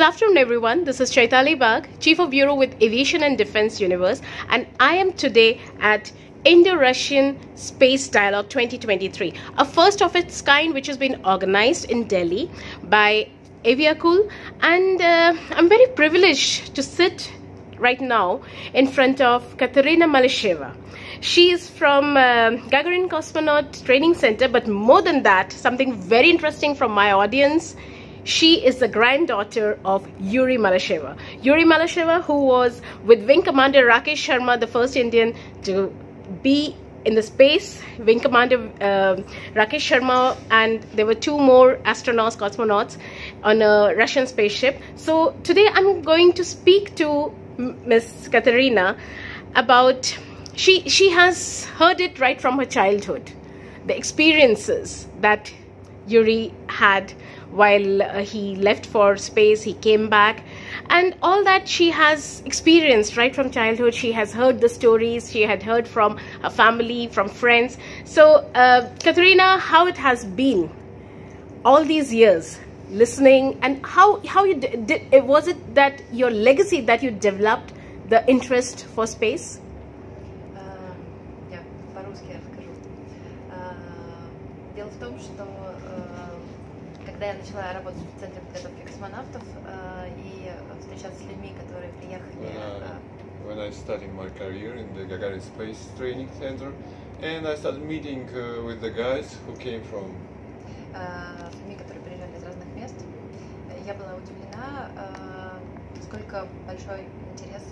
Good afternoon, everyone. This is Chaitali Bhag, Chief of Bureau with Aviation and Defense Universe, and I am today at Indo-Russian Space Dialogue 2023, a first of its kind which has been organized in Delhi by Aviacool. And I'm very privileged to sit right now in front of Ekaterina Malysheva. She is from Gagarin Cosmonaut Training Center, but more than that, something very interesting from my audience. She is the granddaughter of Yuri Malysheva. Yuri Malysheva, who was with Wing Commander Rakesh Sharma, the first Indian to be in the space. Wing Commander Rakesh Sharma, and there were two more astronauts, cosmonauts, on a Russian spaceship. So today I'm going to speak to Miss Ekaterina about, she has heard it right from her childhood, the experiences that Yuri had while he left for space, he came back, and all that she has experienced right from childhood. She has heard the stories, she had heard from her family, from friends. So Ekaterina, how it has been all these years listening, and how you did, was it that your legacy that you developed the interest for space? Когда я начала работать в Центре подготовки космонавтов и встречаться с людьми, которые приехали. When I started my career in the Gagarin Space Training Center, and I started meeting with the guys who came from. С людьми, которые приезжали из разных мест, я была удивлена, сколько большой интерес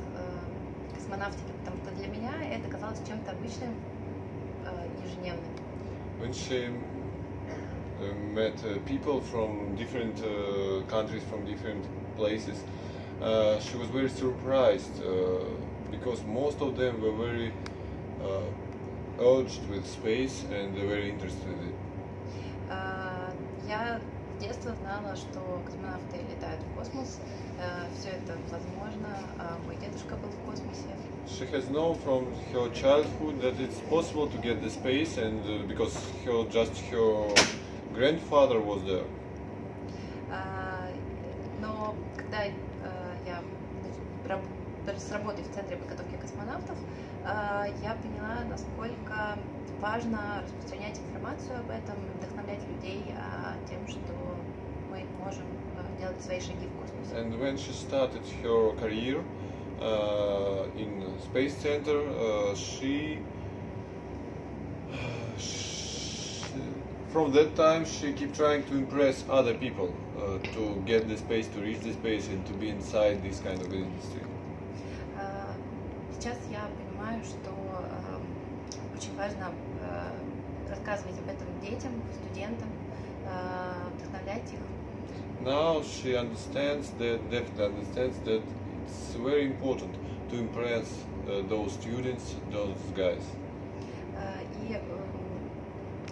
космонавтики, потому что для меня это казалось чем-то обычным, ежедневным. When she met people from different countries, from different places. She was very surprised because most of them were very urged with space and they were very interested in it. Я с детства знала, что космонавты летают в космос. Все это возможно. Мой дедушка был в космосе. She has known from her childhood that it's possible to get the space, and because her grandfather was there. Но когда я даже с работой в Центре подготовки космонавтов, я поняла, насколько важно распространять информацию об этом, вдохновлять людей тем, что мы можем делать свои шаги в космосе. And when she started her career in Space Center, from that time, she kept trying to impress other people to get the space, to reach the space, and to be inside this kind of industry. Сейчас я понимаю, что очень важно рассказывать об этом детям, студентам, вдохновлять их. Now she understands that, definitely understands that it's very important to impress those students, those guys.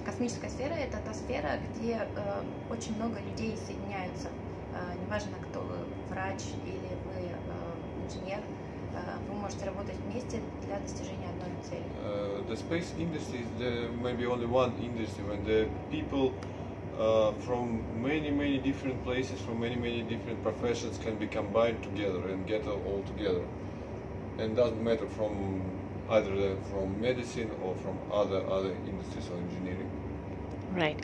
Космическая сфера — это та сфера, где очень много людей соединяются. Неважно, кто вы, врач или вы инженер, вы можете работать вместе для достижения одной цели. The space industry is maybe only one industry when the people from many different places, from many different professions can be combined together and get all together. And doesn't matter from either from medicine or from other industries or engineering. Right.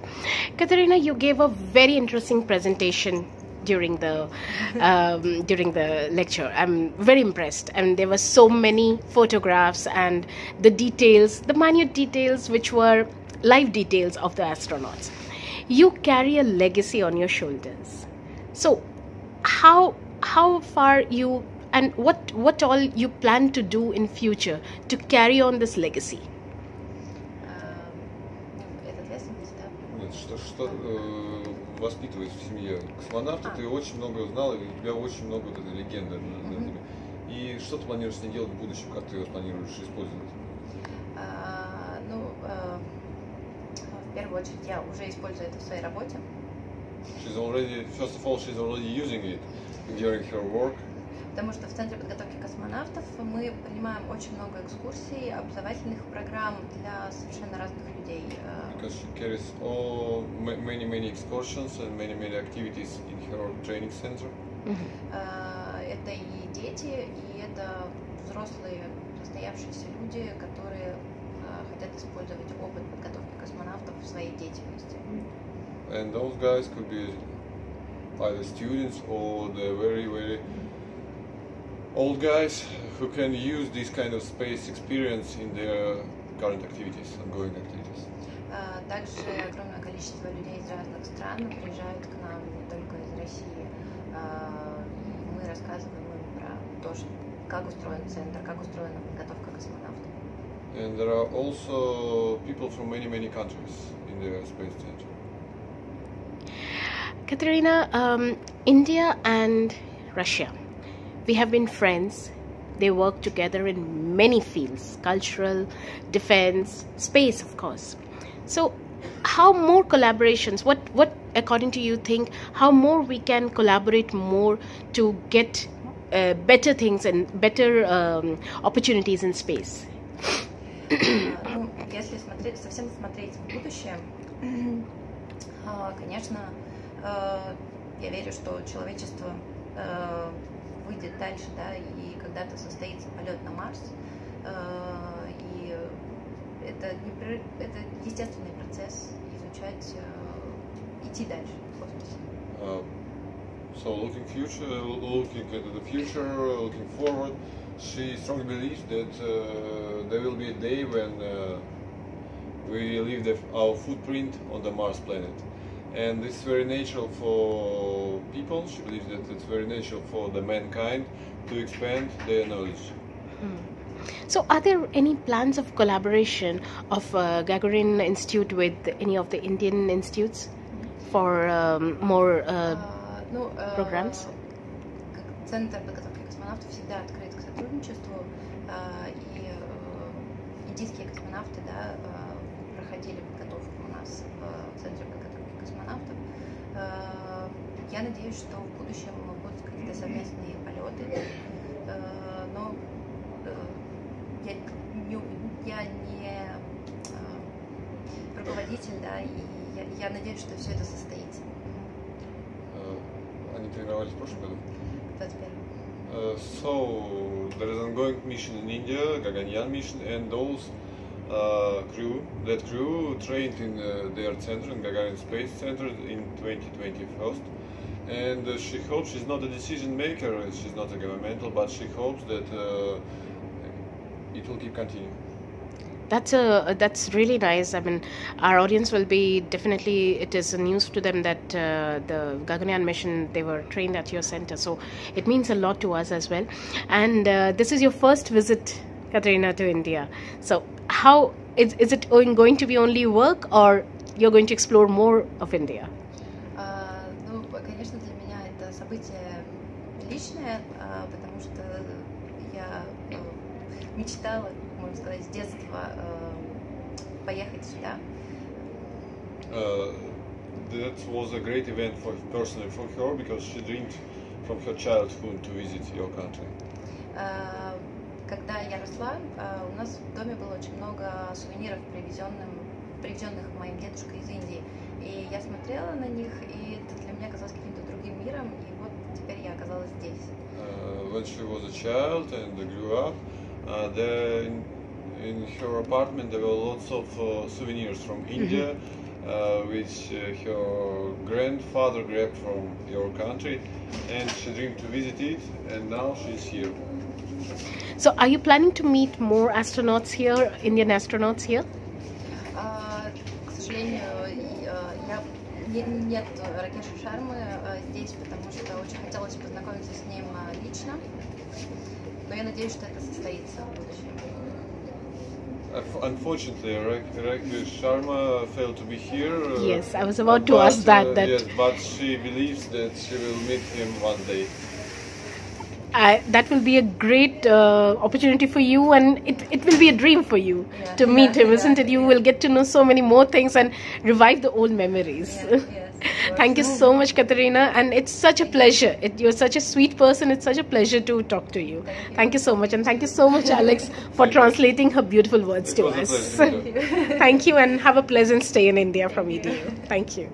Ekaterina, you gave a very interesting presentation during the during the lecture. I'm very impressed, and there were so many photographs and the details, the minute details, which were live details of the astronauts. You carry a legacy on your shoulders. So, how far you? And what all you plan to do in future to carry on this legacy? Нет, что воспитываясь в семье космонавта, ты очень много узнал, и у тебя очень много вот этой легенды на тебе. И что ты планируешь с ней делать в будущем, как ты ее планируешь использовать? Ну, в первую очередь я уже использую это в своей работе. She's already, first of all, she's already using it during her work. Потому что в Центре подготовки космонавтов мы принимаем очень много экскурсий, образовательных программ для совершенно разных людей. Because she carries all many excursions and many activities in her training center. Это и дети, и это взрослые, состоявшиеся люди, которые хотят использовать опыт подготовки космонавтов в своей деятельности. And those guys could be either students or the very old guys who can use this kind of space experience in their current activities, ongoing activities. Также огромное количество людей из разных стран приезжают к нам, не только из России. Мы рассказываем им про то, как устроен центр, как устроена подготовка космонавтов. And there are also people from many countries in the space center. Ekaterina, India and Russia, we have been friends. They work together in many fields: cultural, defense, space, of course. So, how more collaborations? What according to you think? How more we can collaborate more to get better things and better opportunities in space? Если совсем смотреть в будущее, конечно, я верю, что человечество выйдет дальше, да, и когда-то состоится полет на Марс, и это естественный процесс изучать, идти дальше в космосе. So looking at the future, looking forward, she strongly believes that there will be a day when we leave our footprint on the Mars planet. And it's very natural for people, she believes that it's very natural for the mankind to expand their knowledge. So are there any plans of collaboration of Gagarin Institute with any of the Indian institutes for more programs? Центр подготовки космонавтов всегда открыт к сотрудничеству, и индийские космонавты, да, проходили подготовку у нас в Центре подготовки космонавтов. Я надеюсь, что в будущем будут какие-то совместные полеты, но я не руководитель, да, и я надеюсь, что все это состоится. Они тренировались в прошлом году? В 21-м. So there is an ongoing mission in India, Gaganyaan mission, and those crew trained in their center, in Gagarin Space Center, in 2021, and she hopes, she's not a decision maker, she's not a governmental, but she hopes that it will keep continuing. That's really nice. I mean, our audience will be definitely. It is news to them that the Gaganyaan mission, they were trained at your center, so it means a lot to us as well. And this is your first visit, Ekaterina, to India. So how is it going to be only work, or you're going to explore more of India? Ну, конечно, для меня это событие личное, потому что я мечтала, можно сказать, с детства поехать сюда. That was a great event for personally for her, because she dreamed from her childhood to visit your country. Когда я росла, у нас в доме было очень много сувениров, привезенных моим дедушкой из Индии, и я смотрела на них, и это для меня казалось каким-то другим миром, и вот теперь я оказалась здесь. When she was a child and grew up, in her apartment there were lots of souvenirs from India, which her grandfather grabbed from your country, and she dreamed to visit it, and now she's here. So are you planning to meet more astronauts here, Indian astronauts here? К сожалению, нет Ракеша Шармы здесь, потому что очень хотелось познакомиться с ним лично. Unfortunately, Rakesh Sharma failed to be here. Yes, I was about to ask that. Yes, but she believes that she will meet him one day. That will be a great opportunity for you, and it will be a dream for you to meet him, isn't it? You will get to know so many more things and revive the old memories. Thank you so much, Ekaterina, and it's such a pleasure. You're such a sweet person. It's such a pleasure to talk to you. Thank you so much, and thank you so much, Alex, for translating her beautiful words to us. Thank you, and have a pleasant stay in India from EDU. Thank you.